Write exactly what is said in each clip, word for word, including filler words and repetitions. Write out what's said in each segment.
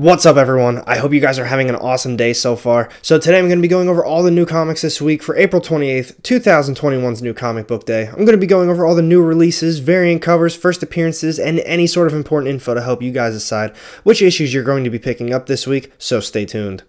What's up everyone, I hope you guys are having an awesome day so far. So today I'm going to be going over all the new comics this week for April twenty-eighth, two thousand twenty-one's new comic book day. I'm going to be going over all the new releases, variant covers, first appearances, and any sort of important info to help you guys decide which issues you're going to be picking up this week, so stay tuned.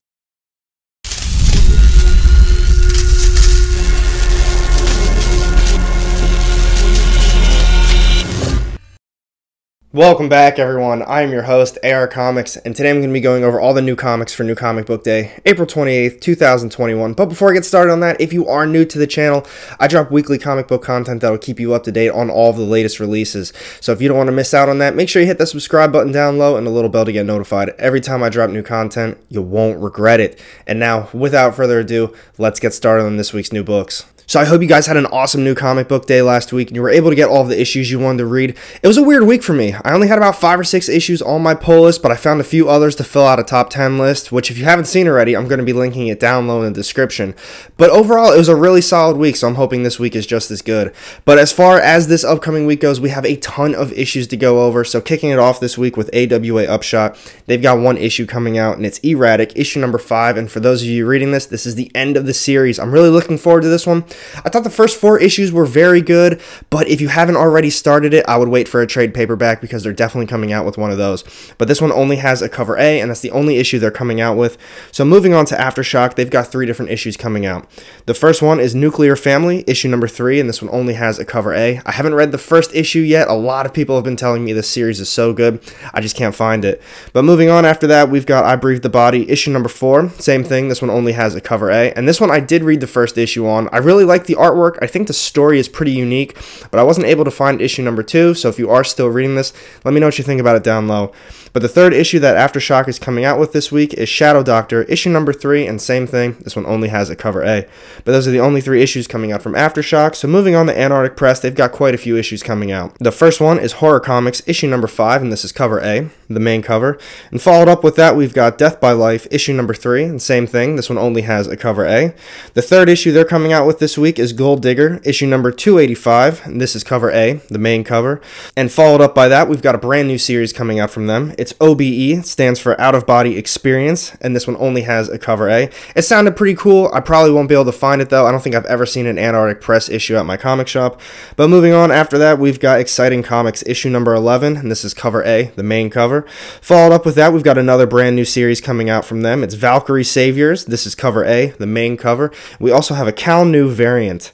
Welcome back everyone, I am your host, A R Comics, and today I'm going to be going over all the new comics for New Comic Book Day, April twenty-eighth, two thousand twenty-one. But before I get started on that, if you are new to the channel, I drop weekly comic book content that will keep you up to date on all of the latest releases. So if you don't want to miss out on that, make sure you hit that subscribe button down low and the little bell to get notified. Every time I drop new content, you won't regret it. And now, without further ado, let's get started on this week's new books. So I hope you guys had an awesome new comic book day last week and you were able to get all of the issues you wanted to read. It was a weird week for me. I only had about five or six issues on my pull list, but I found a few others to fill out a top ten list, which if you haven't seen already, I'm going to be linking it down low in the description. But overall, it was a really solid week, so I'm hoping this week is just as good. But as far as this upcoming week goes, we have a ton of issues to go over. So kicking it off this week with A W A Upshot, they've got one issue coming out and it's Erratic, issue number five. And for those of you reading this, this is the end of the series. I'm really looking forward to this one. I thought the first four issues were very good, but if you haven't already started it, I would wait for a trade paperback because they're definitely coming out with one of those. But this one only has a cover A, and that's the only issue they're coming out with. So moving on to Aftershock, they've got three different issues coming out. The first one is Nuclear Family, issue number three, and this one only has a cover A. I haven't read the first issue yet. A lot of people have been telling me this series is so good. I just can't find it. But moving on after that, we've got I Breathe the Body, issue number four. Same thing. This one only has a cover A. And this one I did read the first issue on. I really like the artwork. I think the story is pretty unique, but I wasn't able to find issue number two, so if you are still reading this, let me know what you think about it down low. But the third issue that Aftershock is coming out with this week is Shadow Doctor, issue number three, and same thing, this one only has a cover A. But those are the only three issues coming out from Aftershock, so moving on to Antarctic Press, they've got quite a few issues coming out. The first one is Horror Comics, issue number five, and this is cover A, the main cover. And followed up with that, we've got Death by Life, issue number three, and same thing, this one only has a cover A. The third issue they're coming out with this week is Gold Digger, issue number two eighty-five, and this is cover A, the main cover. And followed up by that, we've got a brand new series coming out from them. It's O B E, stands for Out of Body Experience, and this one only has a cover A. It sounded pretty cool. I probably won't be able to find it though. I don't think I've ever seen an Antarctic Press issue at my comic shop. But moving on after that, we've got Exciting Comics, issue number eleven, and this is cover A, the main cover. Followed up with that, we've got another brand new series coming out from them. It's Valkyrie Saviors, this is cover A, the main cover. We also have a Cal New variant.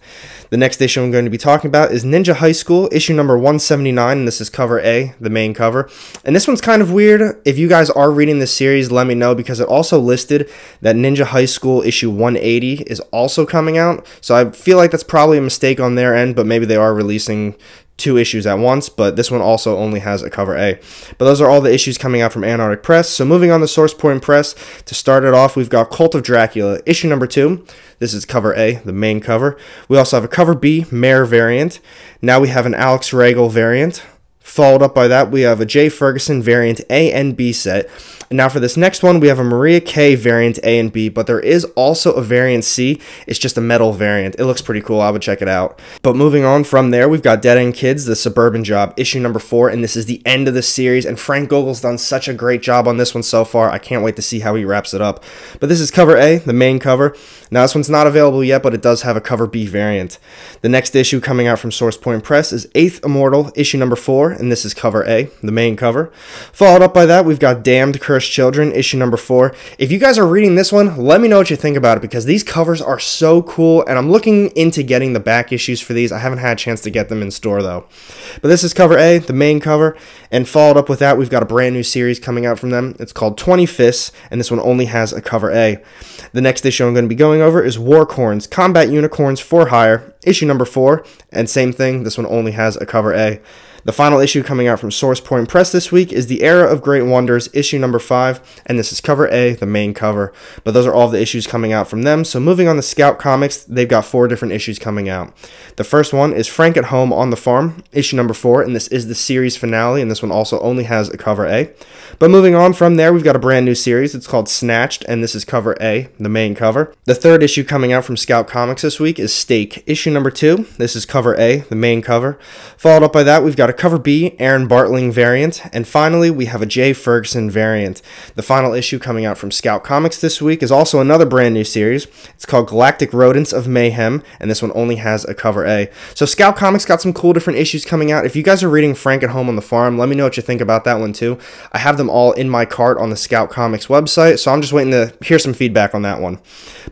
The next issue I'm going to be talking about is Ninja High School, issue number one seventy-nine, and this is cover A, the main cover. And this one's kind of weird. If you guys are reading this series, let me know, because it also listed that Ninja High School issue one eighty is also coming out. So I feel like that's probably a mistake on their end, but maybe they are releasing two issues at once, but this one also only has a cover A. But those are all the issues coming out from Antarctic Press. So moving on to Source Point Press, to start it off, we've got Cult of Dracula, issue number two. This is cover A, the main cover. We also have a cover B, Mare variant. Now we have an Alex Regal variant. Followed up by that, we have a Jay Ferguson variant A and B set. And now for this next one, we have a Maria K variant A and B, but there is also a variant C. It's just a metal variant. It looks pretty cool. I would check it out. But moving on from there, we've got Dead End Kids, The Suburban Job, issue number four, and this is the end of the series. And Frank Gogol's done such a great job on this one so far. I can't wait to see how he wraps it up. But this is cover A, the main cover. Now this one's not available yet, but it does have a cover B variant. The next issue coming out from Source Point Press is Eighth Immortal, issue number four. And this is cover A, the main cover. Followed up by that, we've got Damned Cursed Children, issue number four. If you guys are reading this one, let me know what you think about it, because these covers are so cool, and I'm looking into getting the back issues for these. I haven't had a chance to get them in store, though. But this is cover A, the main cover, and followed up with that, we've got a brand new series coming out from them. It's called twenty fists, and this one only has a cover A. The next issue I'm going to be going over is Warcorns, Combat Unicorns for Hire, issue number four, and same thing, this one only has a cover A. The final issue coming out from Source Point Press this week is The Era of Great Wonders, issue number five, and this is cover A, the main cover. But those are all the issues coming out from them. So moving on to Scout Comics, they've got four different issues coming out. The first one is Frank at Home on the Farm, issue number four, and this is the series finale, and this one also only has a cover A. But moving on from there, we've got a brand new series. It's called Snatched, and this is cover A, the main cover. The third issue coming out from Scout Comics this week is Stake, issue number two. This is cover A, the main cover. Followed up by that, we've got a cover B, Aaron Bartling variant, and finally we have a Jay Ferguson variant. The final issue coming out from Scout Comics this week is also another brand new series. It's called Galactic Rodents of Mayhem, and this one only has a cover A. So Scout Comics got some cool different issues coming out. If you guys are reading Frank at Home on the Farm, let me know what you think about that one too. I have them all in my cart on the Scout Comics website, so I'm just waiting to hear some feedback on that one.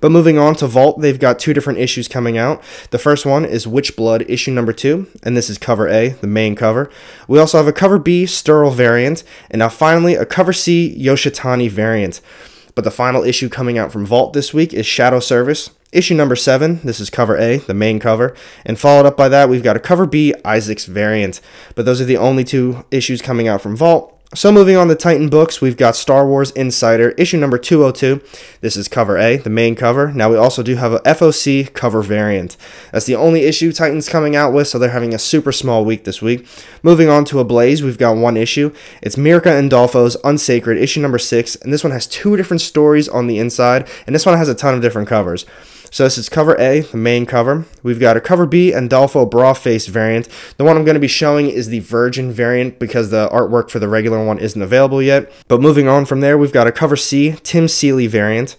But moving on to Vault, they've got two different issues coming out. The first one is Witchblood issue number two, and this is cover A, the main cover. We also have a cover B, Sterile variant, and now finally a cover C, Yoshitani variant. But the final issue coming out from Vault this week is Shadow Service, issue number seven. This is cover A, the main cover. And followed up by that, we've got a cover B, Isaac's variant. But those are the only two issues coming out from Vault. So moving on to Titan Books, we've got Star Wars Insider, issue number two oh two. This is cover A, the main cover. Now we also do have a F O C cover variant. That's the only issue Titan's coming out with, so they're having a super small week this week. Moving on to Ablaze, we've got one issue. It's Mirka Andolfo's Unsacred, issue number six, and this one has two different stories on the inside, and this one has a ton of different covers. So this is cover A, the main cover. We've got a cover B, Andolfo Brawface variant. The one I'm going to be showing is the Virgin variant because the artwork for the regular one isn't available yet. But moving on from there, we've got a cover C, Tim Seeley variant,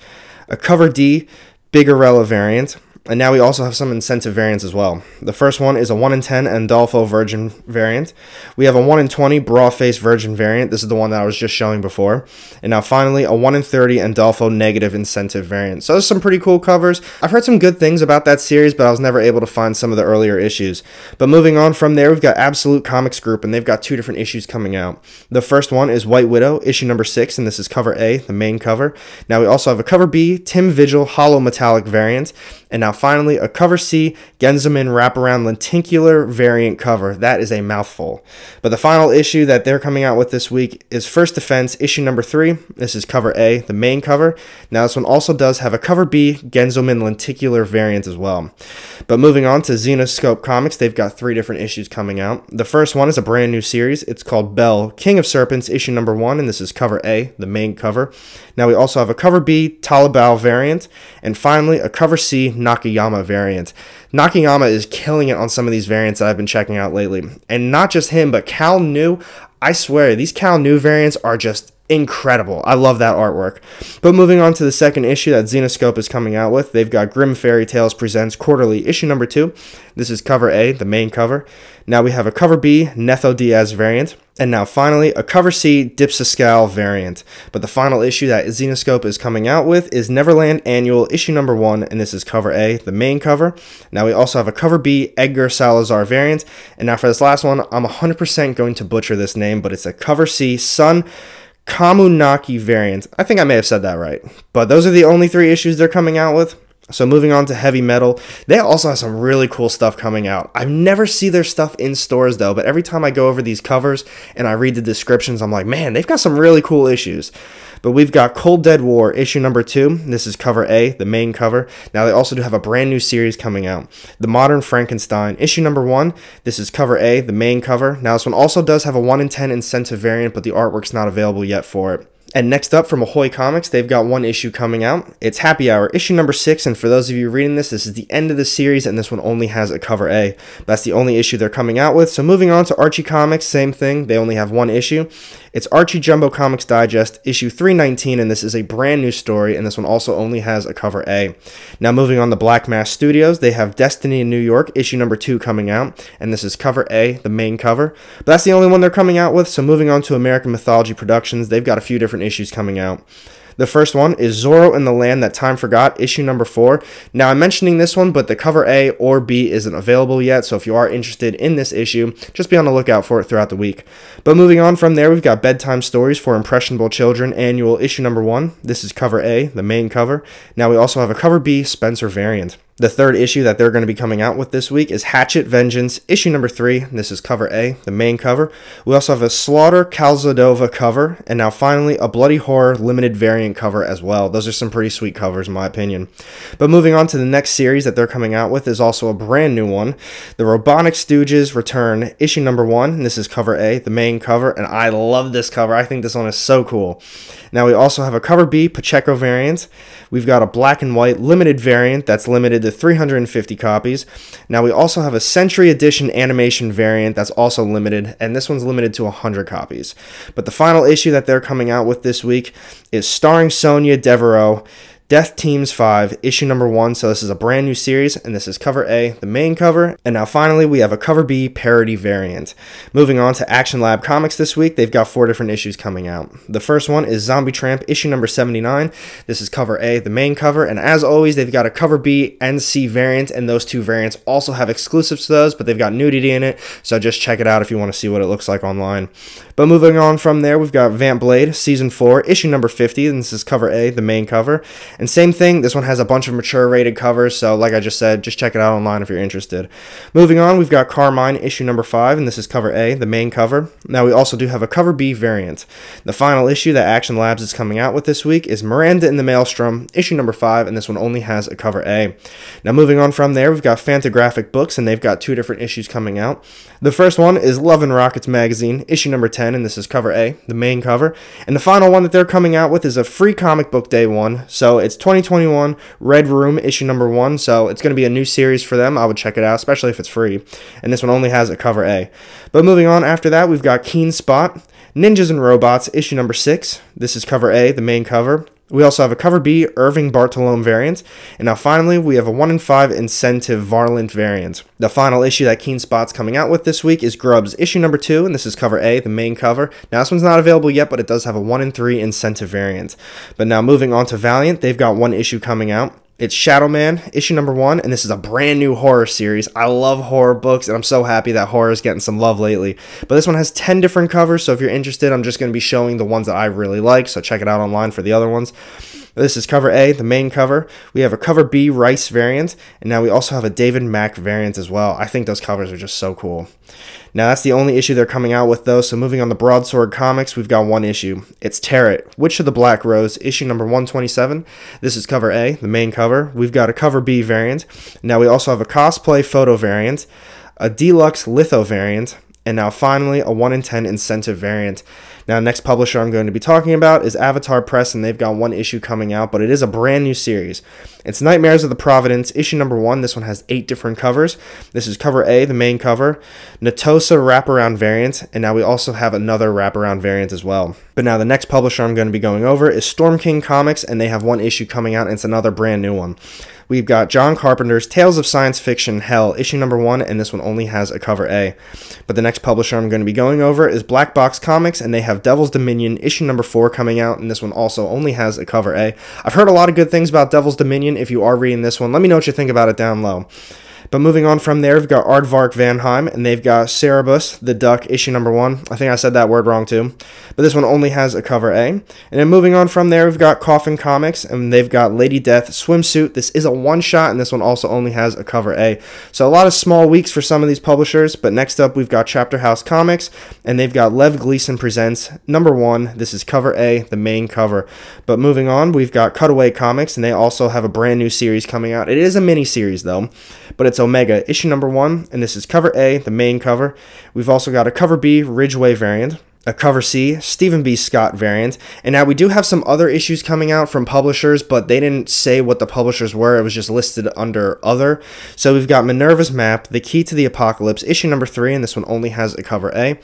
a cover D, Bigarella variant, and now we also have some incentive variants as well. The first one is a one in ten Andolfo Virgin variant. We have a one in twenty Brawface Virgin variant. This is the one that I was just showing before. And now finally, a one in thirty Andolfo Negative Incentive variant. So there's some pretty cool covers. I've heard some good things about that series, but I was never able to find some of the earlier issues. But moving on from there, we've got Absolute Comics Group, and they've got two different issues coming out. The first one is White Widow, issue number six, and this is cover A, the main cover. Now we also have a cover B, Tim Vigil Hollow Metallic variant. And now finally, a cover C, Genzamin Wraparound Lenticular variant cover. That is a mouthful. But the final issue that they're coming out with this week is First Defense, issue number three. This is cover A, the main cover. Now this one also does have a cover B, Genzamin Lenticular variant as well. But moving on to Zenescope Comics, they've got three different issues coming out. The first one is a brand new series. It's called Bell, King of Serpents, issue number one, and this is cover A, the main cover. Now we also have a cover B, Talibao variant, and finally a cover C, Nakayama variant. Nakayama is killing it on some of these variants that I've been checking out lately. And not just him, but Cal New. I swear, these Cal New variants are just incredible. I love that artwork. But moving on to the second issue that Zenescope is coming out with, they've got Grim Fairy Tales Presents Quarterly, issue number two. This is cover A, the main cover. Now we have a cover B, Netho Diaz variant. And now finally, a cover C, Dipsiscal variant. But the final issue that Zenescope is coming out with is Neverland Annual, issue number one, and this is cover A, the main cover. Now we also have a cover B, Edgar Salazar variant. And now for this last one, I'm one hundred percent going to butcher this name, but it's a cover C, Sun Kamunaki variant. I think I may have said that right. But those are the only three issues they're coming out with. So moving on to Heavy Metal, they also have some really cool stuff coming out. I never see their stuff in stores though, but every time I go over these covers and I read the descriptions, I'm like, man, they've got some really cool issues. But we've got Cold Dead War, issue number two. This is cover A, the main cover. Now they also do have a brand new series coming out. The Modern Frankenstein, issue number one. This is cover A, the main cover. Now this one also does have a one in ten incentive variant, but the artwork's not available yet for it. And next up from Ahoy Comics, they've got one issue coming out. It's Happy Hour, issue number six, and for those of you reading this, this is the end of the series, and this one only has a cover A. That's the only issue they're coming out with. So moving on to Archie Comics, same thing. They only have one issue. It's Archie Jumbo Comics Digest, issue three nineteen, and this is a brand new story, and this one also only has a cover A. Now moving on to Black Mask Studios, they have Destiny in New York, issue number two coming out, and this is cover A, the main cover. But that's the only one they're coming out with. So moving on to American Mythology Productions, they've got a few different issues coming out. The first one is Zorro and the Land That Time Forgot, issue number four. Now I'm mentioning this one, but the cover A or B isn't available yet, so if you are interested in this issue, just be on the lookout for it throughout the week. But moving on from there, we've got Bedtime Stories for Impressionable Children, annual issue number one. This is cover A, the main cover. Now we also have a cover B, Spencer variant. The third issue that they're going to be coming out with this week is Hatchet Vengeance, issue number three. This is cover A, the main cover. We also have a Slaughter Calzadova cover, and now finally a Bloody Horror limited variant cover as well. Those are some pretty sweet covers in my opinion. But moving on to the next series that they're coming out with is also a brand new one. The Robotnik Stooges Return, issue number one, and this is cover A, the main cover, and I love this cover. I think this one is so cool. Now we also have a cover B, Pacheco variant. We've got a black and white limited variant that's limited to three hundred fifty copies. Now we also have a Century Edition animation variant that's also limited, and this one's limited to one hundred copies. But the final issue that they're coming out with this week is starring Sonia Devereaux, Death Teams five, issue number one. So this is a brand new series, and this is cover A, the main cover. And now finally, we have a cover B parody variant. Moving on to Action Lab Comics this week, they've got four different issues coming out. The first one is Zombie Tramp, issue number seventy-nine. This is cover A, the main cover. And as always, they've got a cover B and C variant, and those two variants also have exclusives to those, but they've got nudity in it. So just check it out if you want to see what it looks like online. But moving on from there, we've got Vamp Blade, season four, issue number fifty. And this is cover A, the main cover. And same thing, this one has a bunch of mature rated covers, so like I just said, just check it out online if you're interested. Moving on, we've got Carmine, issue number five, and this is cover A, the main cover. Now we also do have a cover B variant. The final issue that Action Labs is coming out with this week is Miranda in the Maelstrom, issue number five, and this one only has a cover A. Now moving on from there, we've got Fantagraphics Books, and they've got two different issues coming out. The first one is Love and Rockets Magazine, issue number ten, and this is cover A, the main cover. And the final one that they're coming out with is a free comic book day one, so it's twenty twenty-one Red Room issue number one, so it's going to be a new series for them. I would check it out, especially if it's free, and this one only has a cover A. But moving on after that, we've got Keen Spot, Ninjas and Robots issue number six. This is cover A, the main cover. We also have a cover B Irving Bartolome variant, and now finally we have a one in five Incentive Varlint variant. The final issue that Keen Spot's coming out with this week is Grubs issue number two, and this is cover A, the main cover. Now this one's not available yet, but it does have a one in three Incentive variant. But now moving on to Valiant, they've got one issue coming out. It's Shadow Man, issue number one, and this is a brand new horror series. I love horror books, and I'm so happy that horror is getting some love lately. But this one has ten different covers, so if you're interested, I'm just going to be showing the ones that I really like, so check it out online for the other ones. This is cover A, the main cover. We have a cover B Rice variant, and now we also have a David Mack variant as well. I think those covers are just so cool. Now that's the only issue they're coming out with though, so moving on to Broadsword Comics, we've got one issue. It's Terret, Witch of the Black Rose, issue number one twenty-seven. This is cover A, the main cover. We've got a cover B variant. Now we also have a cosplay photo variant, a deluxe litho variant, and now finally a one in ten incentive variant. Now, next publisher I'm going to be talking about is Avatar Press, and they've got one issue coming out, but it is a brand new series. It's Nightmares of the Providence, issue number one. This one has eight different covers. This is cover A, the main cover, Natosa wraparound variant, and now we also have another wraparound variant as well. But now the next publisher I'm going to be going over is Storm King Comics, and they have one issue coming out, and it's another brand new one. We've got John Carpenter's Tales of Science Fiction Hell, issue number one, and this one only has a cover A. But the next publisher I'm going to be going over is Black Box Comics, and they have Devil's Dominion, issue number four coming out, and this one also only has a cover A. I've heard a lot of good things about Devil's Dominion. If you are reading this one, let me know what you think about it down low. But moving on from there, we've got Aardvark Vanaheim, and they've got Cerebus the Duck, issue number one. I think I said that word wrong too. But this one only has a cover A. And then moving on from there, we've got Coffin Comics, and they've got Lady Death Swimsuit. This is a one-shot, and this one also only has a cover A. So a lot of small weeks for some of these publishers. But next up, we've got Chapter House Comics, and they've got Lev Gleason Presents, number one. This is cover A, the main cover. But moving on, we've got Cutaway Comics, and they also have a brand new series coming out. It is a mini-series, though, but it's It's Omega, issue number one, and this is cover A, the main cover. We've also got a cover B Ridgeway variant, a cover C Stephen B. Scott variant, and now we do have some other issues coming out from publishers, but they didn't say what the publishers were. It was just listed under other. So we've got Minerva's Map, The Key to the Apocalypse, issue number three, and this one only has a cover A.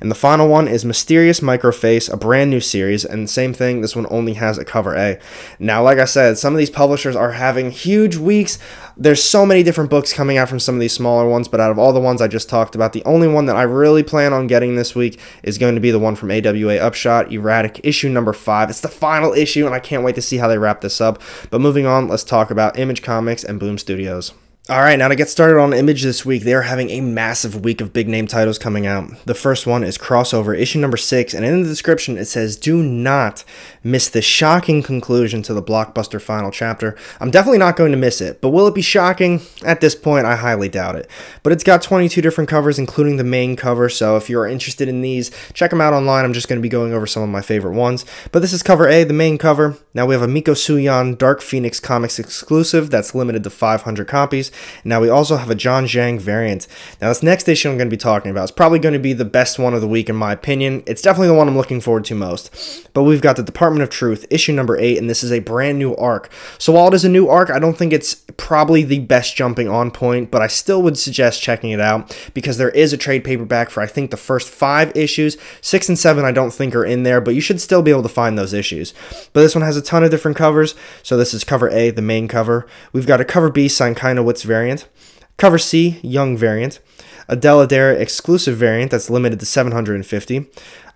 And the final one is Mysterious Microface, a brand new series, and same thing, this one only has a cover A. Now, like I said, some of these publishers are having huge weeks. There's so many different books coming out from some of these smaller ones, but out of all the ones I just talked about, the only one that I really plan on getting this week is going to be the one from A W A Upshot, Erratic, issue number five. It's the final issue, and I can't wait to see how they wrap this up. But moving on, let's talk about Image Comics and Boom Studios. All right, now to get started on Image this week, they are having a massive week of big name titles coming out. The first one is Crossover, issue number six, and in the description it says, do not miss the shocking conclusion to the blockbuster final chapter. I'm definitely not going to miss it, but will it be shocking? At this point, I highly doubt it. But it's got twenty-two different covers, including the main cover, so if you're interested in these, check them out online. I'm just going to be going over some of my favorite ones. But this is cover A, the main cover. Now we have a Miko Suyan Dark Phoenix Comics exclusive that's limited to five hundred copies. Now we also have a John Zhang variant. Now this next issue I'm going to be talking about is probably going to be the best one of the week in my opinion. It's definitely the one I'm looking forward to most. But we've got the Department of Truth, issue number eight, and this is a brand new arc. So while it is a new arc, I don't think it's probably the best jumping on point, but I still would suggest checking it out because there is a trade paperback for I think the first five issues. Six and seven I don't think are in there, but you should still be able to find those issues. But this one has a ton of different covers. So this is cover A, the main cover. We've got a cover B, Sankainowitz variant. Cover C, Young variant. A Deladera exclusive variant that's limited to seven hundred fifty.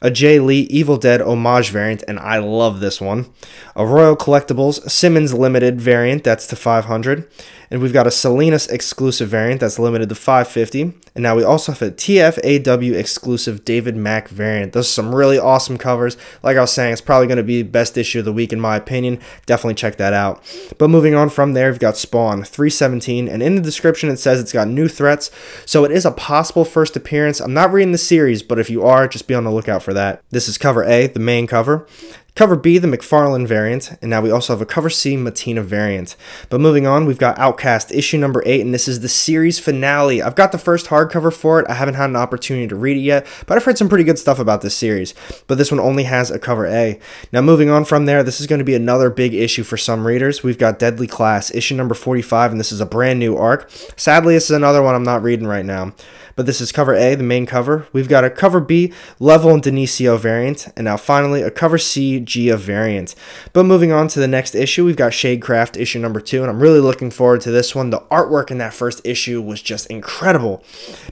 A Jay Lee Evil Dead homage variant, and I love this one. A Royal Collectibles Simmons limited variant that's to five hundred. And we've got a Salinas exclusive variant that's limited to five fifty. And now we also have a T F A W exclusive David Mack variant. Those are some really awesome covers. Like I was saying, it's probably going to be the best issue of the week in my opinion. Definitely check that out. But moving on from there, we've got Spawn three seventeen. And in the description it says it's got new threats. So it is a possible first appearance. I'm not reading the series, but if you are, just be on the lookout for that. This is cover A, the main cover. Cover B, the McFarlane variant, and now we also have a cover C, Matina variant. But moving on, we've got Outcast, issue number eight, and this is the series finale. I've got the first hardcover for it. I haven't had an opportunity to read it yet, but I've heard some pretty good stuff about this series. But this one only has a cover A. Now moving on from there, this is going to be another big issue for some readers. We've got Deadly Class, issue number forty-five, and this is a brand new arc. Sadly, this is another one I'm not reading right now. But this is cover A, the main cover. We've got a cover B, Level and Denisio variant, and now finally a cover C, Gia variant. But moving on to the next issue, we've got Shadecraft issue number two, and I'm really looking forward to this one. The artwork in that first issue was just incredible.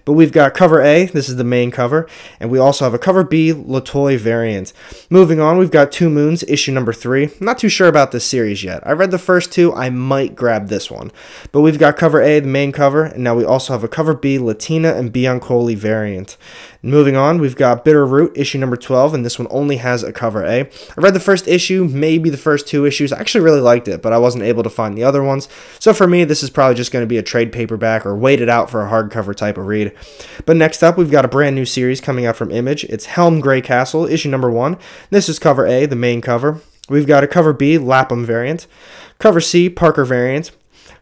But we've got cover A, this is the main cover, and we also have a cover B, Latoy variant. Moving on, we've got Two Moons issue number three. I'm not too sure about this series yet. I read the first two, I might grab this one. But we've got cover A, the main cover, and now we also have a cover B, Latina and Biancoli variant. Moving on, we've got Bitter Root issue number twelve, and this one only has a cover A. I read the first issue, maybe the first two issues. I actually really liked it, but I wasn't able to find the other ones. So for me, this is probably just going to be a trade paperback or waited out for a hardcover type of read. But next up, we've got a brand new series coming out from Image. It's Helm Grey Castle, issue number one. This is cover A, the main cover. We've got a cover B, Lapham variant. Cover C, Parker variant.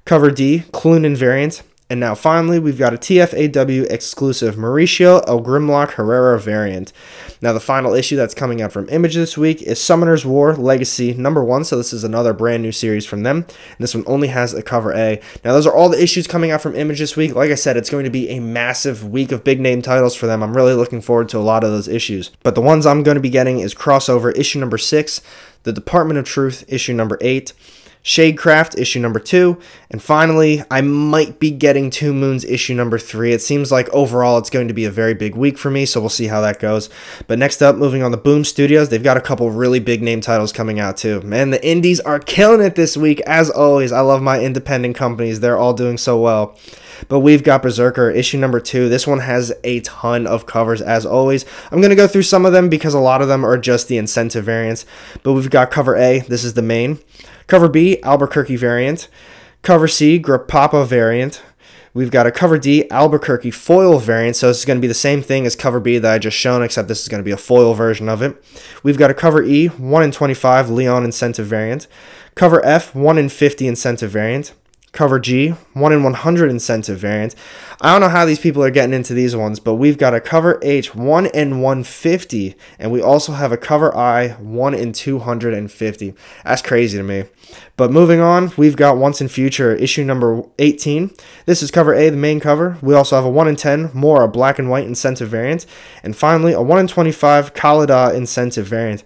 Cover D, Clunan variant. And now finally, we've got a T F A W exclusive Mauricio El Grimlock Herrera variant. Now the final issue that's coming out from Image this week is Summoner's War Legacy number one. So this is another brand new series from them. And this one only has a cover A. Now those are all the issues coming out from Image this week. Like I said, it's going to be a massive week of big name titles for them. I'm really looking forward to a lot of those issues. But the ones I'm going to be getting is Crossover issue number six, The Department of Truth issue number eight, Shadecraft issue number two, and finally I might be getting Two Moons issue number three. It seems like overall it's going to be a very big week for me, so we'll see how that goes. But next up, moving on to Boom Studios, they've got a couple really big name titles coming out too. Man, the indies are killing it this week as always. I love my independent companies, they're all doing so well. But we've got Berserker issue number two. This one has a ton of covers as always. I'm going to go through some of them because a lot of them are just the incentive variants. But we've got cover A, this is the main. Cover B, Albuquerque variant. Cover C, Grapapa variant. We've got a cover D, Albuquerque foil variant. So this is going to be the same thing as cover B that I just shown, except this is going to be a foil version of it. We've got a cover E, one in twenty-five Leon incentive variant. Cover F, one in fifty incentive variant. Cover G, one in one hundred incentive variant. I don't know how these people are getting into these ones, but we've got a cover H, one in one fifty, and we also have a cover I, one in two hundred fifty. That's crazy to me. But moving on, we've got Once in Future, issue number eighteen. This is cover A, the main cover. We also have a one in ten Mora black and white incentive variant, and finally a one in twenty-five Kalada incentive variant.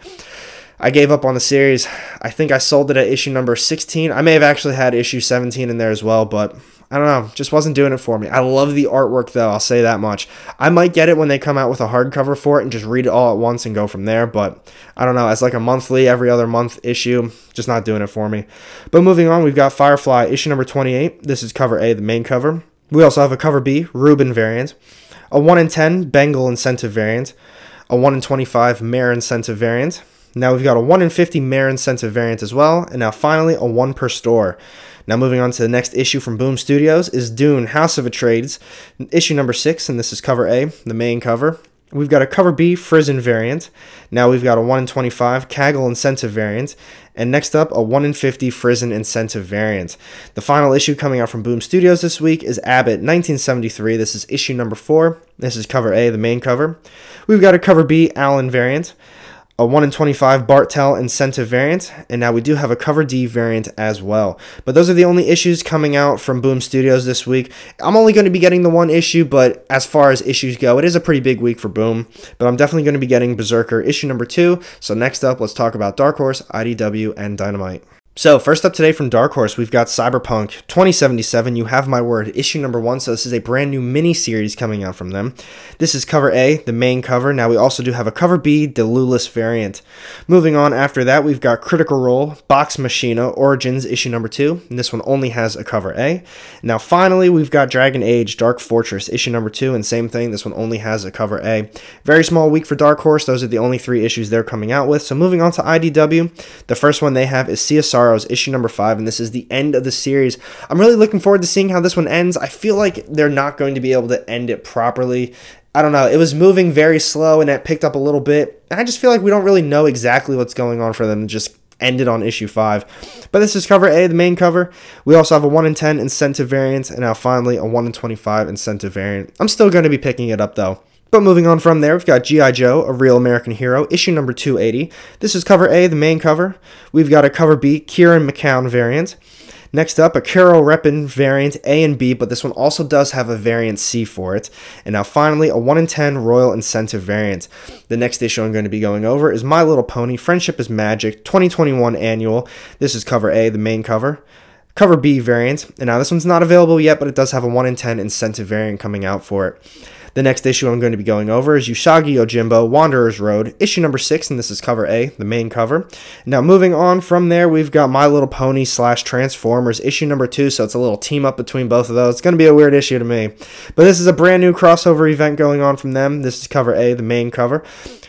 I gave up on the series. I think I sold it at issue number sixteen. I may have actually had issue seventeen in there as well, but I don't know. Just wasn't doing it for me. I love the artwork though, I'll say that much. I might get it when they come out with a hardcover for it and just read it all at once and go from there, but I don't know. It's like a monthly, every other month issue. Just not doing it for me. But moving on, we've got Firefly, issue number twenty-eight. This is cover A, the main cover. We also have a cover B, Ruben variant. A one in ten Bengal incentive variant. A one in twenty-five Mare incentive variant. Now we've got a one in fifty Mare incentive variant as well, and now finally a one per store. Now moving on to the next issue from Boom Studios is Dune, House of Atreides, issue number six, and this is cover A, the main cover. We've got a Cover B Frizen variant. Now we've got a one in twenty-five Kaggle Incentive variant. And next up, a one in fifty Frizen Incentive variant. The final issue coming out from Boom Studios this week is Abbott nineteen seventy-three. This is issue number four. This is Cover A, the main cover. We've got a Cover B Allen variant, a one in twenty-five Bartell Incentive variant, and now we do have a Cover D variant as well. But those are the only issues coming out from Boom Studios this week. I'm only going to be getting the one issue, but as far as issues go, it is a pretty big week for Boom. But I'm definitely going to be getting Berserker issue number two. So next up, let's talk about Dark Horse, I D W, and Dynamite. So first up today from Dark Horse, we've got Cyberpunk twenty seventy-seven, You Have My Word, issue number one. So this is a brand new mini-series coming out from them. This is Cover A, the main cover. Now we also do have a Cover B, Delulus variant. Moving on after that, we've got Critical Role, Box Machina, Origins, issue number two. And this one only has a Cover A. Now finally, we've got Dragon Age, Dark Fortress, issue number two. And same thing, this one only has a Cover A. Very small week for Dark Horse. Those are the only three issues they're coming out with. So moving on to I D W, the first one they have is Sea of Sorrow, issue number five, and this is the end of the series. I'm really looking forward to seeing how this one ends. I feel like they're not going to be able to end it properly. I don't know. It was moving very slow, and it picked up a little bit, and I just feel like we don't really know exactly what's going on for them to just end it on issue five. But this is Cover A, the main cover. We also have a one in ten Incentive variant, and now finally a one in twenty-five Incentive variant. I'm still going to be picking it up, though. But moving on from there, we've got G I. Joe, A Real American Hero, issue number two eighty. This is Cover A, the main cover. We've got a Cover B, Kieran McCown variant. Next up, a Carol Reppin variant A and B, but this one also does have a variant C for it. And now finally, a one in ten Royal Incentive variant. The next issue I'm going to be going over is My Little Pony, Friendship is Magic, twenty twenty-one Annual. This is Cover A, the main cover. Cover B variant. And now this one's not available yet, but it does have a one in ten Incentive variant coming out for it. The next issue I'm going to be going over is Usagi Yojimbo, Wanderer's Road, issue number six, and this is Cover A, the main cover. Now, moving on from there, we've got My Little Pony slash Transformers, issue number two, so it's a little team-up between both of those. It's going to be a weird issue to me. But this is a brand-new crossover event going on from them. This is Cover A, the main cover.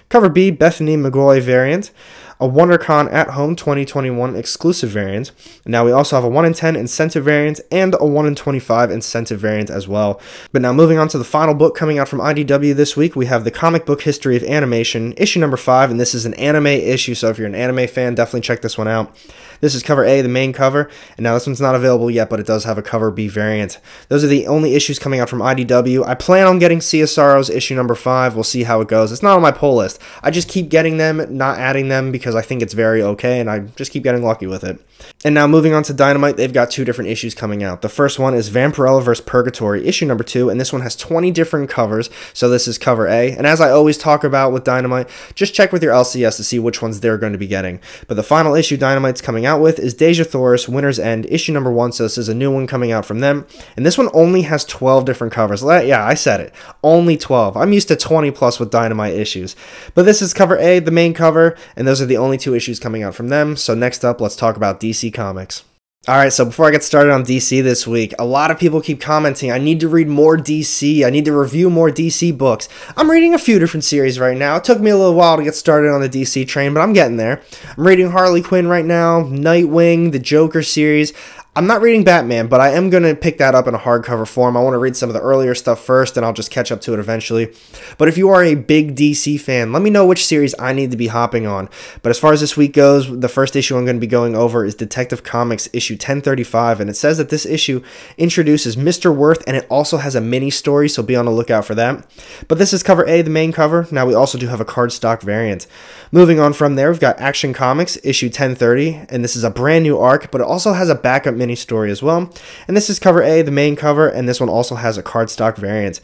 Cover B, Bethany McGoy variant. A WonderCon At Home twenty twenty-one exclusive variant. Now we also have a one in ten Incentive variant and a one in twenty-five Incentive variant as well. But now moving on to the final book coming out from I D W this week, we have the Comic Book History of Animation, issue number five, and this is an anime issue, so if you're an anime fan, definitely check this one out. This is Cover A, the main cover, and now this one's not available yet, but it does have a Cover B variant. Those are the only issues coming out from I D W. I plan on getting Sea of Sorrows issue number five. We'll see how it goes. It's not on my pull list. I just keep getting them, not adding them, because because I think it's very okay, and I just keep getting lucky with it. And now moving on to Dynamite, they've got two different issues coming out. The first one is Vampirella versus. Purgatory, issue number two, and this one has twenty different covers, so this is Cover A. And as I always talk about with Dynamite, just check with your L C S to see which ones they're going to be getting. But the final issue Dynamite's coming out with is Dejah Thoris, Winter's End, issue number one, so this is a new one coming out from them. And this one only has twelve different covers. Yeah, I said it. Only twelve. I'm used to twenty plus with Dynamite issues. But this is Cover A, the main cover, and those are the the only two issues coming out from them. So next up, let's talk about D C Comics. Alright, so before I get started on D C this week, a lot of people keep commenting, I need to read more D C, I need to review more D C books. I'm reading a few different series right now. It took me a little while to get started on the D C train, but I'm getting there. I'm reading Harley Quinn right now, Nightwing, the Joker series. I'm not reading Batman, but I am going to pick that up in a hardcover form. I want to read some of the earlier stuff first, and I'll just catch up to it eventually. But if you are a big D C fan, let me know which series I need to be hopping on. But as far as this week goes, the first issue I'm going to be going over is Detective Comics issue ten thirty-five, and it says that this issue introduces Mister Worth, and it also has a mini story, so be on the lookout for that. But this is Cover A, the main cover. Now we also do have a cardstock variant. Moving on from there, we've got Action Comics issue ten thirty, and this is a brand new arc, but it also has a backup mini story as well, and this is Cover A, the main cover, and this one also has a cardstock variant.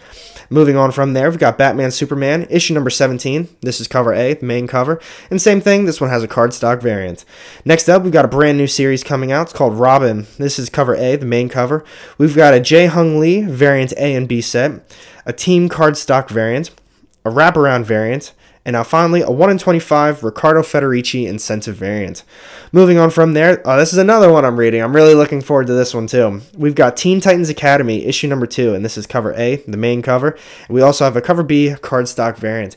Moving on from there, we've got Batman Superman issue number seventeen. This is Cover A, the main cover, and same thing, this one has a cardstock variant. Next up, we've got a brand new series coming out. It's called Robin. This is Cover A, the main cover. We've got a Jae-Hung Lee variant A and B set, a team cardstock variant, a wraparound variant, and now finally, a one in twenty-five Riccardo Federici Incentive variant. Moving on from there, oh, this is another one I'm reading. I'm really looking forward to this one too. We've got Teen Titans Academy, issue number two, and this is Cover A, the main cover. We also have a Cover B cardstock variant.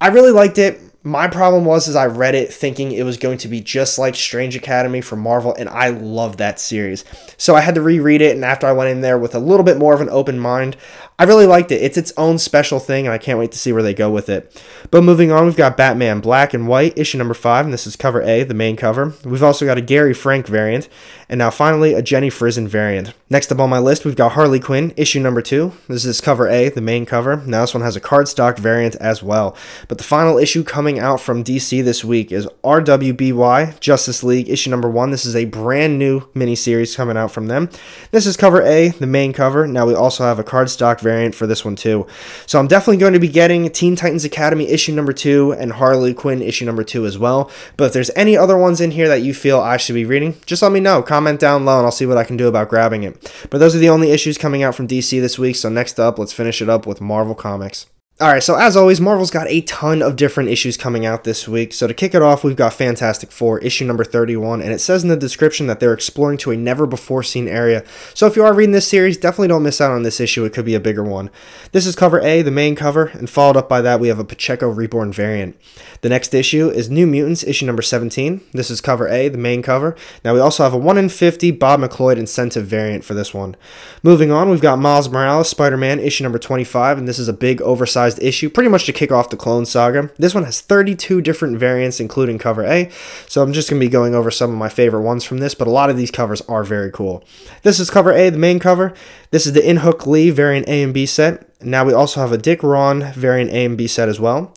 I really liked it. my problem was is I read it thinking it was going to be just like Strange Academy from Marvel, and I love that series. So I had to reread it, and after I went in there with a little bit more of an open mind, I really liked it. It's its own special thing, and I can't wait to see where they go with it. But moving on, we've got Batman Black and White, issue number five, and this is cover A, the main cover. We've also got a Gary Frank variant, and now finally a Jenny Frizen variant. Next up on my list, we've got Harley Quinn, issue number two. This is cover A, the main cover. Now this one has a cardstock variant as well. But the final issue coming out from D C this week is R W B Y Justice League issue number one. This is a brand new miniseries coming out from them. This is cover A, the main cover. Now we also have a cardstock variant for this one too. So I'm definitely going to be getting Teen Titans Academy issue number two and Harley Quinn issue number two as well. But if there's any other ones in here that you feel I should be reading, just let me know. Comment down low and I'll see what I can do about grabbing it. But those are the only issues coming out from D C this week. So next up, let's finish it up with Marvel Comics. Alright, so as always, Marvel's got a ton of different issues coming out this week. So to kick it off, we've got Fantastic Four, issue number thirty-one, and it says in the description that they're exploring to a never-before-seen area. So if you are reading this series, definitely don't miss out on this issue. It could be a bigger one. This is cover A, the main cover, and followed up by that, we have a Pacheco Reborn variant. The next issue is New Mutants, issue number seventeen. This is cover A, the main cover. Now we also have a one in fifty Bob McCloyd incentive variant for this one. Moving on, we've got Miles Morales, Spider-Man, issue number twenty-five, and this is a big, oversized issue, pretty much to kick off the Clone Saga. This one has thirty-two different variants, including cover A, so I'm just going to be going over some of my favorite ones from this, but a lot of these covers are very cool. This is cover A, the main cover. This is the In-Hook Lee variant A and B set. Now we also have a Dick Ron variant A and B set as well.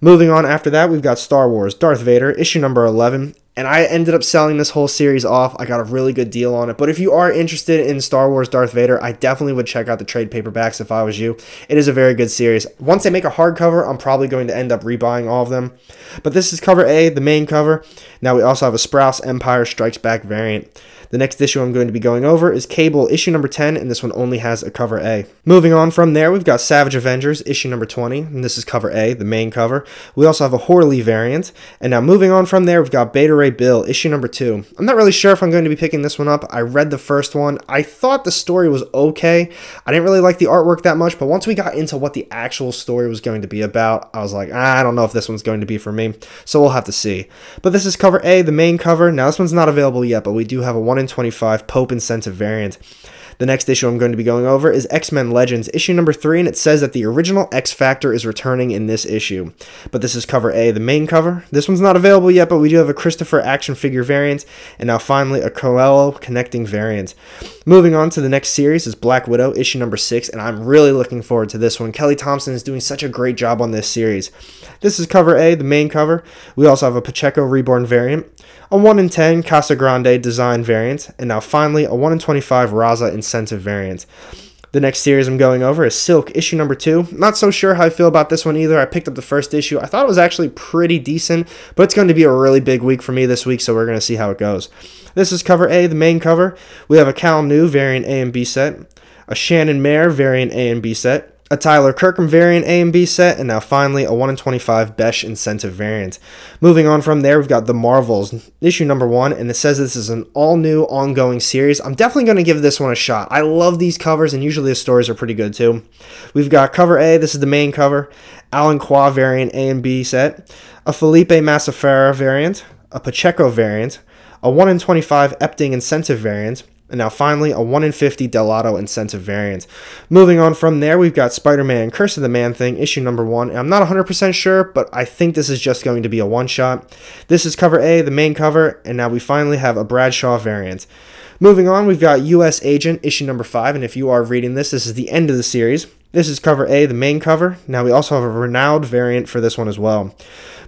Moving on after that, we've got Star Wars, Darth Vader, issue number eleven. And I ended up selling this whole series off. I got a really good deal on it. But if you are interested in Star Wars Darth Vader, I definitely would check out the trade paperbacks if I was you. It is a very good series. Once they make a hardcover, I'm probably going to end up rebuying all of them. But this is cover A, the main cover. Now we also have a Sprouse Empire Strikes Back variant. The next issue I'm going to be going over is Cable, issue number ten, and this one only has a cover A. Moving on from there, we've got Savage Avengers, issue number twenty, and this is cover A, the main cover. We also have a Horley variant, and now moving on from there, we've got Beta Ray Bill, issue number two. I'm not really sure if I'm going to be picking this one up. I read the first one. I thought the story was okay. I didn't really like the artwork that much, but once we got into what the actual story was going to be about, I was like, ah, I don't know if this one's going to be for me, so we'll have to see. But this is cover A, the main cover. Now this one's not available yet, but we do have a one in twenty-five Pope incentive variant. The next issue I'm going to be going over is X-Men Legends, issue number three, and it says that the original X-Factor is returning in this issue. But this is cover A, the main cover. This one's not available yet, but we do have a Christopher action figure variant, and now finally a Coelho connecting variant. Moving on to the next series is Black Widow, issue number six, and I'm really looking forward to this one. Kelly Thompson is doing such a great job on this series. This is cover A, the main cover. We also have a Pacheco Reborn variant, a one in ten Casa Grande design variant, and now finally a one in twenty-five Raza incentive variant. The next series I'm going over is Silk, issue number two. Not so sure how I feel about this one either. I picked up the first issue. I thought it was actually pretty decent, but it's going to be a really big week for me this week, so we're going to see how it goes. This is cover A, the main cover. We have a Cal New variant A and B set, a Shannon Mayer variant A and B set, a Tyler Kirkham variant A and B set, and now finally a one in twenty-five Besh incentive variant. Moving on from there, we've got The Marvels, issue number one, and it says this is an all-new ongoing series. I'm definitely going to give this one a shot. I love these covers, and usually the stories are pretty good too. We've got cover A, this is the main cover, Alan Qua variant A and B set, a Felipe Massafera variant, a Pacheco variant, a one in twenty-five Epting incentive variant, and now finally, a one in fifty Del Otto incentive variant. Moving on from there, we've got Spider-Man Curse of the Man-Thing, issue number one. And I'm not one hundred percent sure, but I think this is just going to be a one-shot. This is cover A, the main cover, and now we finally have a Bradshaw variant. Moving on, we've got U S Agent, issue number five, and if you are reading this, this is the end of the series. This is cover A, the main cover. Now we also have a Renaud variant for this one as well.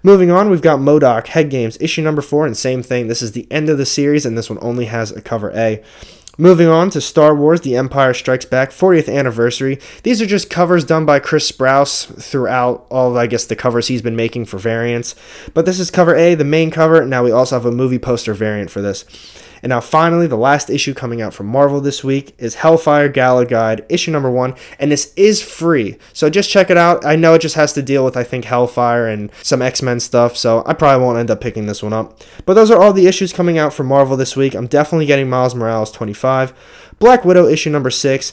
Moving on, we've got M O D O K Head Games, issue number four, and same thing. This is the end of the series, and this one only has a cover A. Moving on to Star Wars, The Empire Strikes Back, fortieth Anniversary. These are just covers done by Chris Sprouse throughout all, of, I guess, the covers he's been making for variants. But this is cover A, the main cover. Now we also have a movie poster variant for this. And now finally, the last issue coming out from Marvel this week is Hellfire Gala Guide, issue number one. And this is free, so just check it out. I know it just has to deal with, I think, Hellfire and some X-Men stuff, so I probably won't end up picking this one up. But those are all the issues coming out from Marvel this week. I'm definitely getting Miles Morales twenty-five. Black Widow issue number six.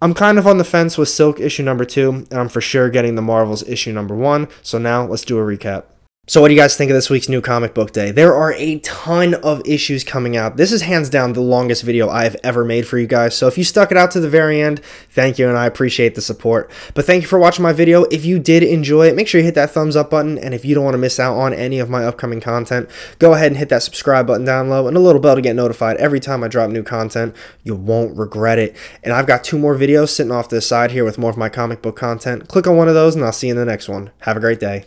I'm kind of on the fence with Silk issue number two, and I'm for sure getting the Marvels issue number one. So now let's do a recap. So what do you guys think of this week's new comic book day? There are a ton of issues coming out. This is hands down the longest video I've ever made for you guys, so if you stuck it out to the very end, thank you and I appreciate the support. But thank you for watching my video. If you did enjoy it, make sure you hit that thumbs up button, and if you don't want to miss out on any of my upcoming content, go ahead and hit that subscribe button down low and a little bell to get notified every time I drop new content. You won't regret it. And I've got two more videos sitting off to the side here with more of my comic book content. Click on one of those and I'll see you in the next one. Have a great day.